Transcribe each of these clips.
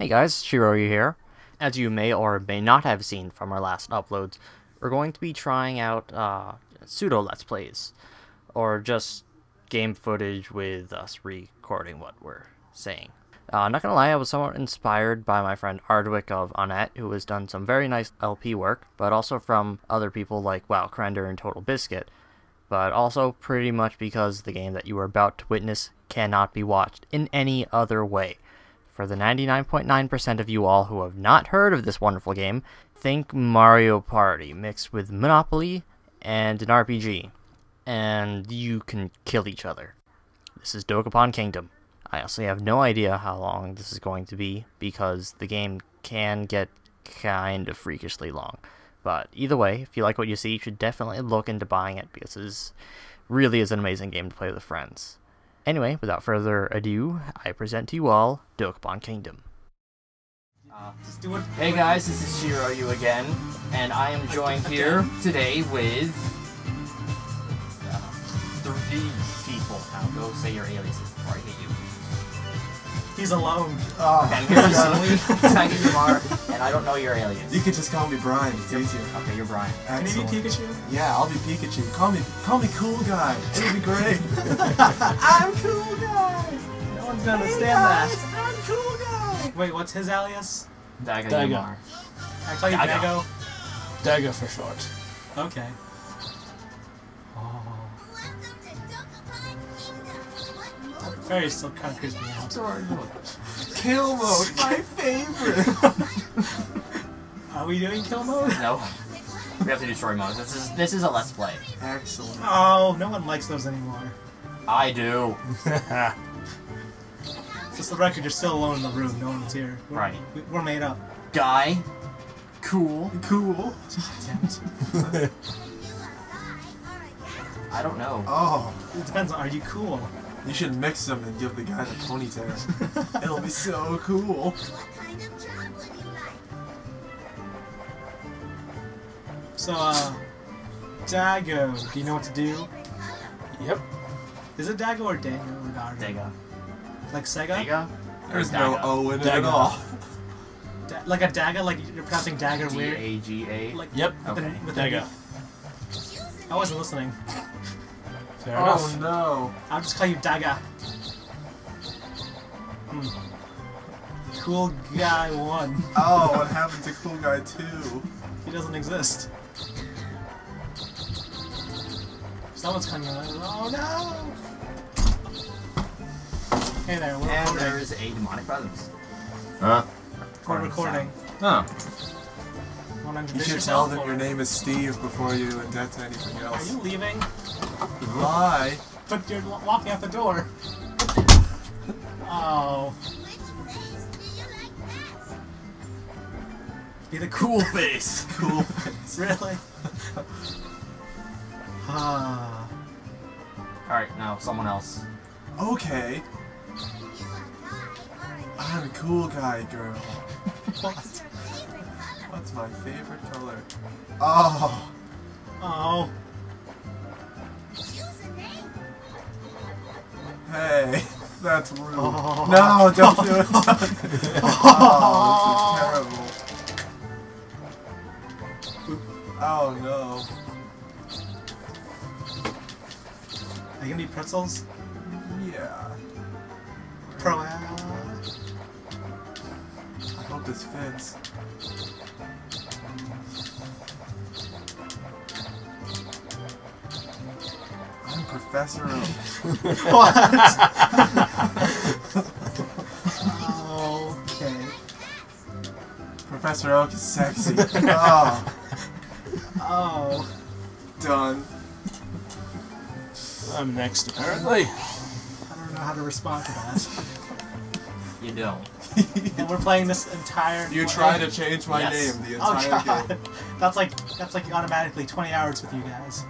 Hey guys, Shiroyu here. As you may or may not have seen from our last uploads, we're going to be trying out pseudo Let's Plays, or just game footage with us recording what we're saying. Not gonna lie, I was somewhat inspired by my friend Ardwick of Annette, who has done some very nice LP work, but also from other people like Wow Crander and Total Biscuit, but also pretty much because the game that you are about to witness cannot be watched in any other way. For the 99.9% of you all who have not heard of this wonderful game, think Mario Party mixed with Monopoly and an RPG, and you can kill each other. This is Dokapon Kingdom. I honestly have no idea how long this is going to be because the game can get kind of freakishly long. But either way, if you like what you see, you should definitely look into buying it because this really is an amazing game to play with friends. Anyway, without further ado, I present to you all Dokapon Kingdom. Hey guys, this is Shiroyu again, and I am joined here today with three people. Now go say your aliases before I get you. He's alone. Oh, okay, I'm here. Mark, and I don't know your alias. You could just call me Brian. It's easier. Okay, you're Brian. Excellent. Can you be Pikachu? Yeah, I'll be Pikachu. Call me Cool Guy. It'll be great. I'm Cool Guy. No one's gonna understand that. I'm Cool Guy. Wait, what's his alias? Dago. I call you Dago. Dago for short. Okay. Very still kind of creeps me out. Kill mode, my favorite. Are we doing kill mode? No, we have to do story mode. This is a let's play. Excellent. Oh, no one likes those anymore. I do. Just the record, you're still alone in the room. No one's here. We're made up. Guy, cool. Damn it. I don't know. Oh, it depends on. Are you cool? You should mix them and give the guy the ponytail. It'll be so cool. What kind of job would you like? So, Dago, do you know what to do? Yep. Is it Dago or Dango or Dago? Dago. Like Sega? Dago? There's no O in it at all. Like a Dago, like you're pronouncing dagger weird? D-A-G-A? Like, yep. Okay. With Dago. I wasn't listening. Oh no! I'll just call you Daga. Cool Guy 1. Oh, what happened to Cool Guy 2? He doesn't exist. Someone's coming out. Oh no! Hey there, we're recording. There's a demonic presence. Huh? We're recording. Oh. You should tell them your name is Steve before you indent anything else. Are you leaving? Why? But you're walking out the door. Oh. Which face do you like best? Be the cool face. Cool face. Really? Alright, now someone else. Okay. I'm a cool guy, girl. What? What's my favorite color? Oh. Oh. Hey, that's rude. Oh. No, don't do it. Oh, this is terrible. Oh, no. Are you gonna eat pretzels? Yeah. I hope this fits. Professor of... What? Okay. Professor Oak is sexy. Oh. Oh. Done. I'm next, apparently. I don't know how to respond to that. You don't. And we're playing this entire... You try to change my name the entire game. That's like automatically 20 hours with you guys.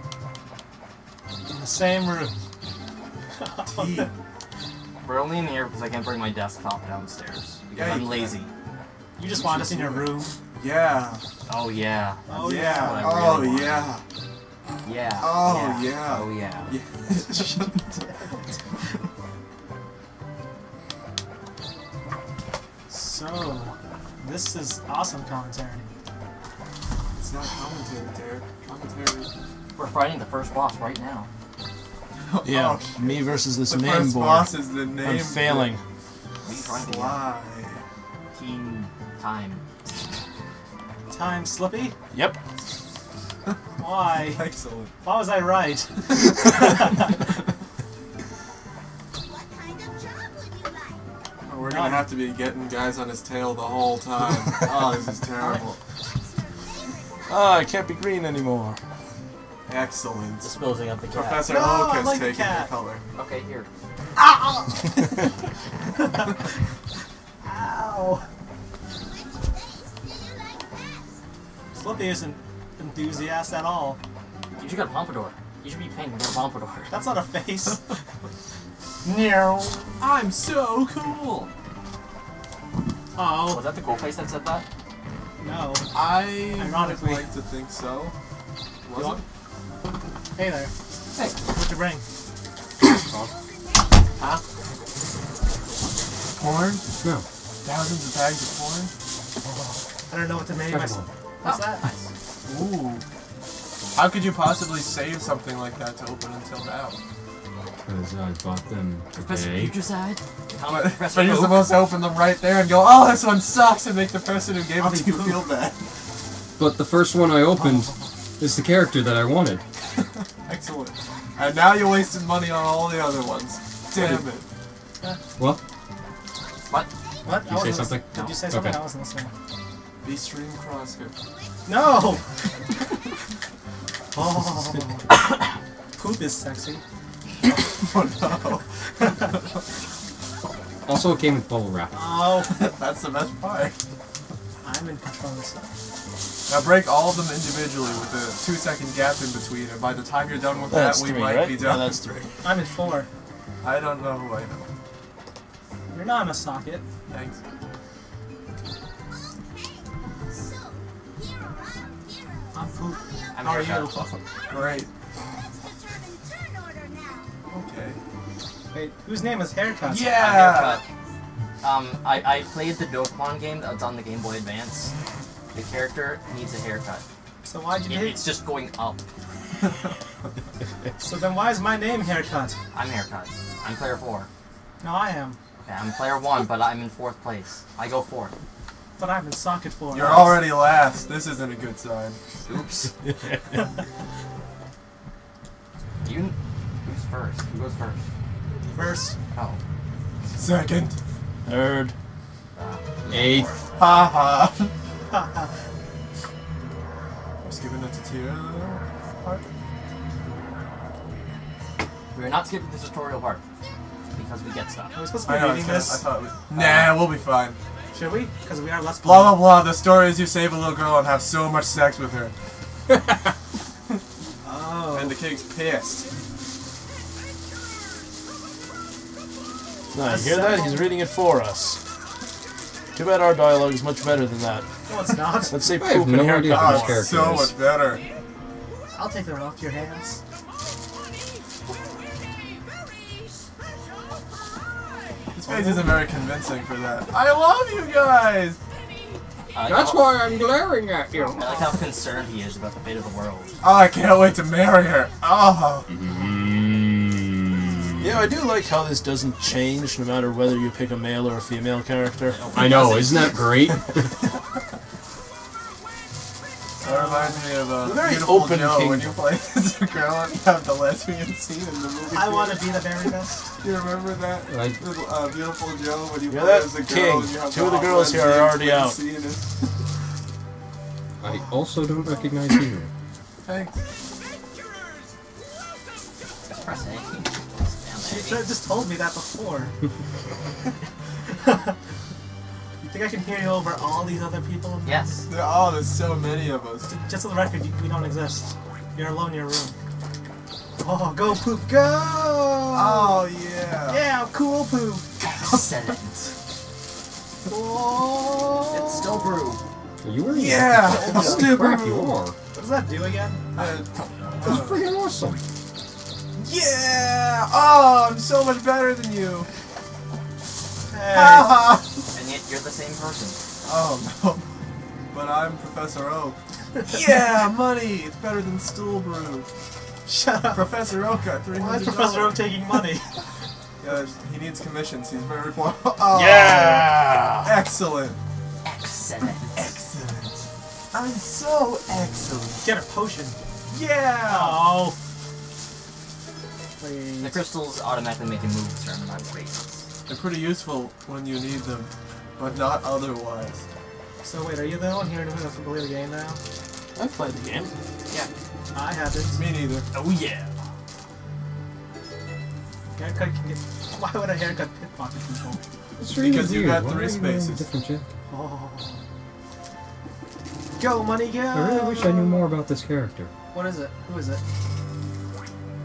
In the same room. We're only in here because I can't bring my desktop downstairs. Because I'm lazy. You just want us in your room? Yeah. Oh yeah. Oh yeah. Oh yeah. Yeah. Oh yeah. Oh yeah. So, this is awesome commentary. It's not commentary, Derek. Commentary. We're fighting the first boss right now. Yeah, oh, me versus this the name board. Boss is the name I'm failing. Why? Team time. Time Slippy? Yep. Why? Excellent. Why was I right? What kind of job would you like? Oh, we're gonna have to be getting guys on his tail the whole time. Oh, this is terrible. Ah, I can't be green anymore. Excellent. Just building up the cat. Professor Oak has like taken the color. Okay, here. Ow! Ow! Slippy isn't enthusiast at all. You should get a pompadour. You should be paying for a pompadour. That's not a face. No. I'm so cool. Oh. Was that the cool face that said that? No. I ironically would like to think so. Was it? Hey there. Hey. What'd you bring? Huh? Porn? No. Thousands of bags of porn? I don't know what to name myself. What's that? Ooh. How could you possibly save something like that to open until now? Because I bought them today. Professor Putricide? But you're supposed to open them right there and go, oh, this one sucks, and make the person who gave it to you feel bad. But the first one I opened is the character that I wanted. Excellent. And now you're wasting money on all the other ones. Damn it. What? What? What? Did you say something? No. Did you say something? Okay. I wasn't listening. B-Stream Crosshair. No! Oh. Poop is sexy. Oh no. Also, it came with bubble wrap. Oh, that's the best part. I'm in control of stuff. Now break all of them individually with a 2-second gap in between, and by the time you're done with that, we might be done. No, that's 3. I'm in 4. I don't know who I know. You're not in a socket. Thanks. I'm poop. How are you? Great. Okay. Wait, whose name is Haircut? Yeah! Haircut. I played the Dokapon game that's on the Game Boy Advance. The character needs a haircut. So why'd you It's just going up. So then why is my name Haircut? I'm Haircut. I'm player 4. No, I am. Okay, I'm player 1, but I'm in 4th place. I go 4th. But I'm in socket 4. You're already last. This isn't a good sign. Oops. Who's first? Who goes first? First. Oh. Second. Third. 8th. Ha ha. I was giving that to Tira. We're not skipping the tutorial part because we get stuff. Are we supposed to be reading this? Nah, we'll be fine. Should we? Because we are less. Blah blah blah. The story is you save a little girl and have so much sex with her. Oh. And the king's pissed. Nice. You hear that? He's reading it for us. Too bad our dialogue is much better than that. No, it's not. Let's say poop and haircut. Oh, so much better. I'll take that off your hands. This face isn't very convincing for that. I love you guys! That's why I'm glaring at you. I like how concerned he is about the fate of the world. Oh, I can't wait to marry her. Oh. Yeah, I do like how this doesn't change no matter whether you pick a male or a female character. I know, isn't that great? That reminds me of a very open Joe when you play as a girl and have the lesbian scene in the movie. I want to be the very best. Do you remember that? Like, Beautiful Joe when you play as a girl and you have 2 of the girls here are already out. I also don't recognize you. Thanks. Just press A. You should have just told me that before. I think I can hear you over all these other people? Yes. Oh, there's so many of us. Just on the record, we don't exist. You're alone in your room. Oh, go poop, go! Oh, yeah. Yeah, cool poop. Excellent. Oh. It's still brew. Are you wearing that? Yeah, it's still brew. What does that do again? That's freaking awesome. Yeah! Oh, I'm so much better than you. Hey. You're the same person. Oh, no. But I'm Professor Oak. Yeah, money! It's better than stool brew. Shut up. Professor Oak got $300. Why is Professor Oak taking money? Yeah, he needs commissions. He's very poor. Oh, yeah! Excellent. Excellent. Excellent. I'm so excellent. Get a potion. Yeah! Oh. Please. The crystals automatically make a move determined on basis. They're pretty useful when you need them, but not otherwise. So wait, are you the one here who doesn't play the game now? I've played the game. Yeah. I haven't. Me neither. Oh yeah. Haircut can get... Why would a haircut pickpocket control? It's really because you got three spaces. Oh. Go money, go! I really wish I knew more about this character. What is it? Who is it?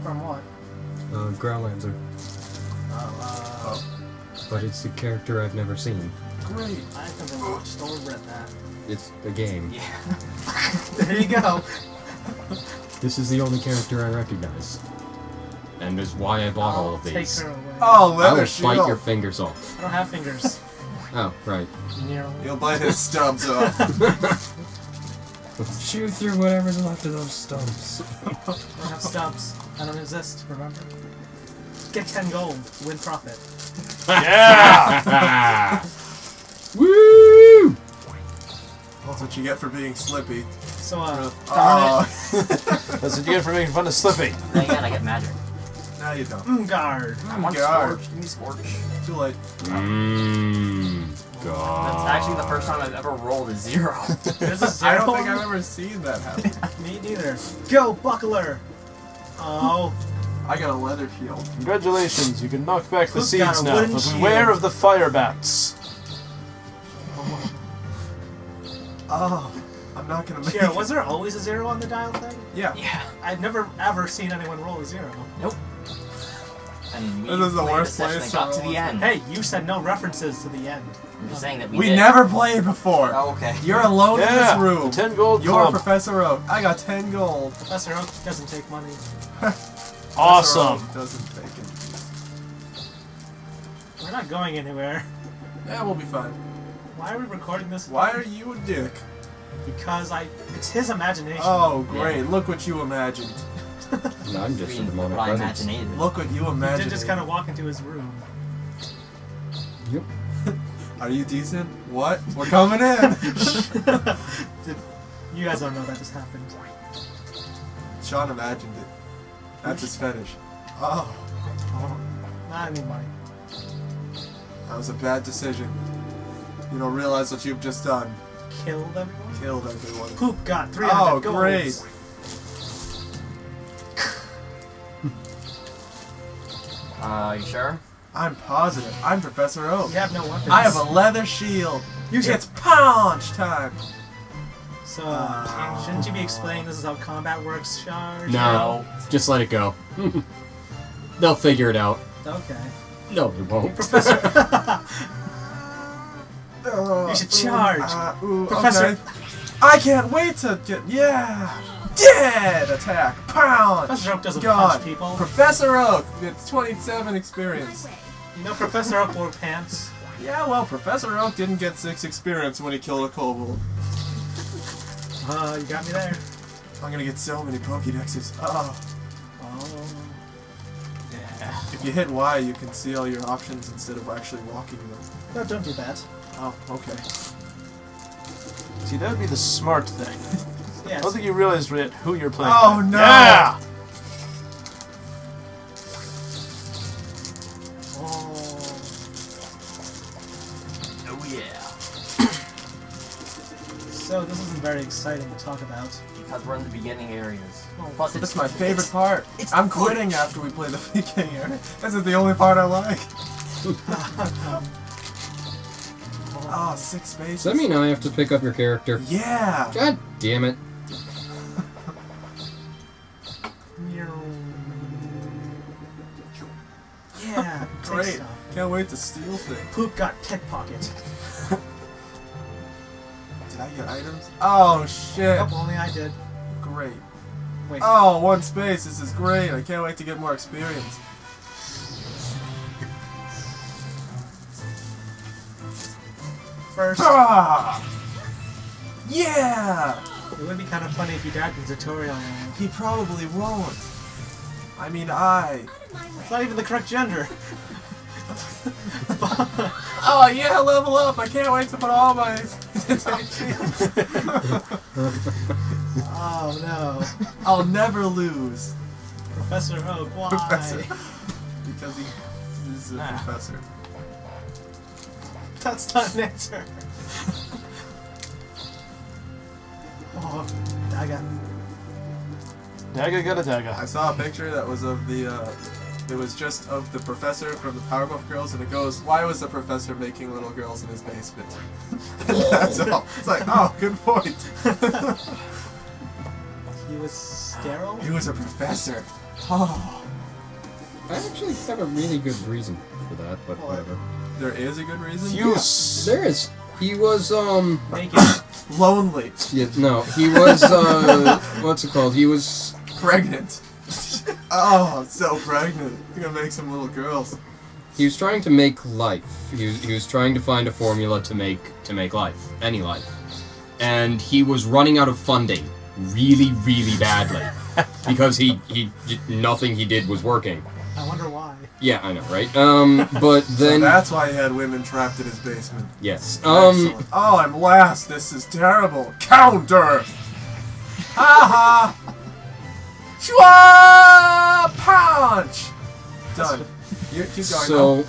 From what? Growlanzer. Oh. But it's a character I've never seen. Great. I haven't watched or read that. It's a game. Yeah. There you go. This is the only character I recognize. And is why I bought all of these. Take her away. Oh, I will bite your fingers off. I don't have fingers. Oh, right. You'll bite his stubs off. Chew through whatever's left of those stumps. I don't have stumps. I don't exist, remember? Get 10 gold. Win profit. Yeah! Woo! That's what you get for being slippy. So, that's what you get for making fun of Slippy. Then again, I get magic. No, you don't. Guard. I want Scorch. Give me Scorch. Too late. That's actually the first time I've ever rolled a zero. There's a zero. I don't think I've ever seen that happen. Me neither. Go, Buckler! Oh. I got a leather shield. Congratulations, you can knock back the seeds now, but beware of the fire bats. Oh, I'm not gonna make it. Was there always a zero on the dial thing? Yeah. Yeah. I've never ever seen anyone roll a zero. Nope. And we this is the worst place. Got to the end. Hey, you said no references to the end. I'm just saying that we did. Never played before. Oh, okay. You're alone in this room. 10 gold. You're Professor Oak. I got 10 gold. Professor Oak doesn't take money. Awesome. Professor Oak doesn't take it. We're not going anywhere. Yeah, we'll be fine. Why are we recording this? Why are you a dick? Because it's his imagination. Oh, great. Yeah. Look what you imagined. No, I'm just in the moment. Look what you imagined. You did just kind of walk into his room. Yep. Are you decent? What? We're coming in! You guys don't know that just happened. Sean imagined it. That's his fetish. Oh. Not anybody. That was a bad decision. You don't realize what you've just done. Killed everyone? Killed everyone. Poop got 300 gold. Oh, great. You sure? I'm positive. I'm Professor Oak. You have no weapons. I have a leather shield. It's punch time. So, shouldn't you be explaining this is how combat works, Char? No. Just let it go. They'll figure it out. Okay. No, they won't. Professor... you should charge! Professor! Okay. I can't wait to get... Yeah! Dead! Attack! Pound! Professor Oak doesn't punch people. Professor Oak! It's 27 experience. You know Professor Oak wore pants? Yeah, well, Professor Oak didn't get 6 experience when he killed a kobold. You got me there. I'm gonna get so many Pokédexes. Yeah. If you hit Y, you can see all your options instead of actually walking them. No, don't do that. Oh, okay. See, that would be the smart thing. Yes. I don't think you realize who you're playing. Oh, no! Yeah! Oh. Oh, yeah. So, this isn't very exciting to talk about. Because we're in the beginning areas. Oh, plus, this is my favorite part. I'm quitting after we play the beginning area. This is the only part I like. Oh, 6 spaces. Does that mean I have to pick up your character? Yeah! God damn it. Yeah, great. Can't wait to steal things. Poop got pickpocket. Did I get items? Oh, shit. Nope, only I did. Great. Wait. Oh, 1 space. This is great. I can't wait to get more experience. first. Ah! Yeah! It would be kind of funny if he died in the tutorial. He probably won't. I mean, It's not even the correct gender. Oh yeah, level up! I can't wait to put all my shields. Oh no. I'll never lose. Professor Oak, why? Because he is a professor. That's not an answer. Oh, Daga. I saw a picture that was of the, it was just of the professor from the Powerpuff Girls, and it goes, why was the professor making little girls in his basement? And that's all. It's like, oh, good point. He was sterile? He was a professor. Oh. I actually have a really good reason for that, but whatever. There is a good reason? Yes. Yeah, there is. He was, naked. Lonely. Yeah, no, he was, what's it called? He was... pregnant. Oh, I'm so pregnant. I'm gonna make some little girls. He was trying to make life. He was trying to find a formula to make life. Any life. And he was running out of funding really, really badly. Because he nothing he did was working. I wonder why. Yeah, I know, right? But then... So that's why he had women trapped in his basement. Yes. Excellent. Oh, I'm last. This is terrible. Counter! Ha ha! Shwa! Punch! Done. You're keep going. So...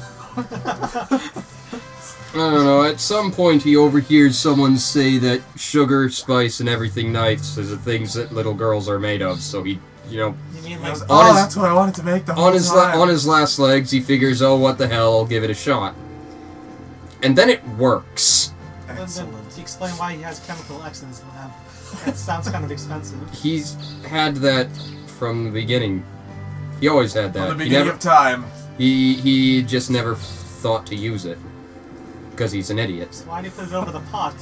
I don't know, at some point he overhears someone say that sugar, spice, and everything nice is the things that little girls are made of, so he... You know, that's what I wanted to make the whole time. On his last legs, he figures, oh, what the hell, I'll give it a shot. And then it works. Excellent. And then to explain why he has chemical X in his lab. That sounds kind of expensive. He's had that from the beginning. He always had that. From the beginning of time. He just never thought to use it. Because he's an idiot. So why did he put it over the pot?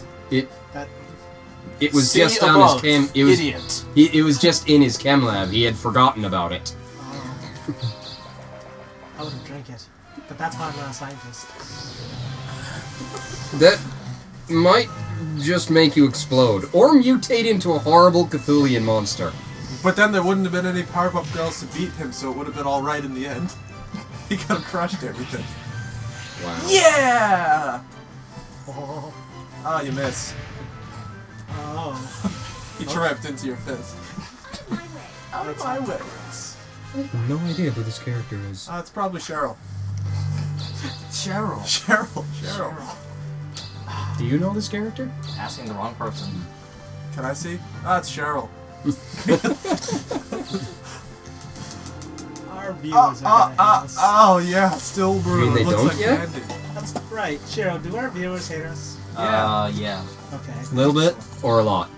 It was just on his chem. It was, idiot. It was just in his chem lab. He had forgotten about it. I wouldn't drink it, but that's why I'm not a scientist. That might just make you explode or mutate into a horrible Cthulian monster. But then there wouldn't have been any Powerpuff Girls to beat him, so it would have been all right in the end. He kind of crushed everything. Wow. Yeah. Oh, you missed. Oh. He trapped into your fist. Out of my way. I have no idea who this character is. It's probably Cheryl. Cheryl. Cheryl. Cheryl. Do you know this character? Asking the wrong person. Can I see? It's Cheryl. Our viewers are still brew. I mean, looks like candy. That's right. Cheryl, do our viewers hate us? Yeah. Yeah. Okay. A little bit or a lot?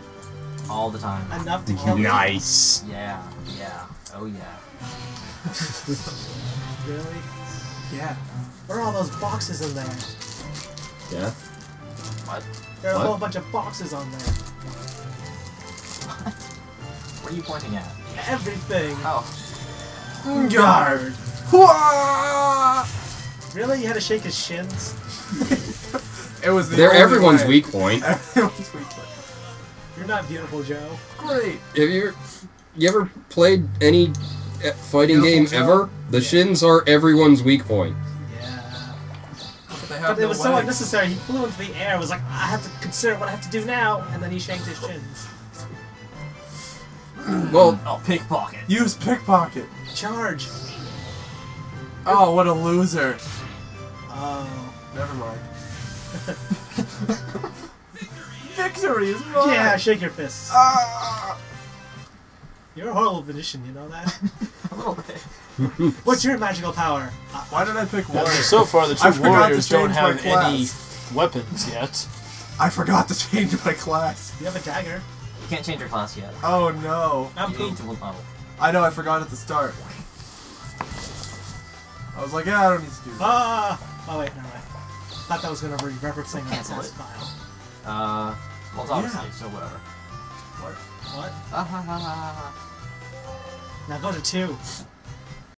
All the time. Enough to kill me. Nice. Yeah. Yeah. Oh yeah. Really? Yeah. Where are all those boxes in there? Yeah. What? There are a whole bunch of boxes on there. What? What are you pointing at? Everything. Oh. Guard. Really? You had to shake his shins? It was the everyone's weak point. Everyone's weak point. You're not Viewtiful Joe. Great. Have you ever played any fighting game ever? The shins are everyone's weak point. Yeah. But it was so unnecessary. He flew into the air. Was like, I have to consider what I have to do now, and then he shanked his shins. Well, I'll pickpocket. Use pickpocket. Charge. Oh, what a loser. Oh, never mind. Victory is mine! Yeah, shake your fists. You're a horrible magician, you know that? A little bit. What's your magical power? Why did I pick warrior? So far, the two warriors don't have any weapons yet. I forgot to change my class. You have a dagger. You can't change your class yet. Oh no. I'm pooped. I know, I forgot at the start. I was like, yeah, I don't need to do that. Oh wait, never mind. I thought that was going to be referencing that file. Well, it's obviously, so whatever. What? Now go to 2.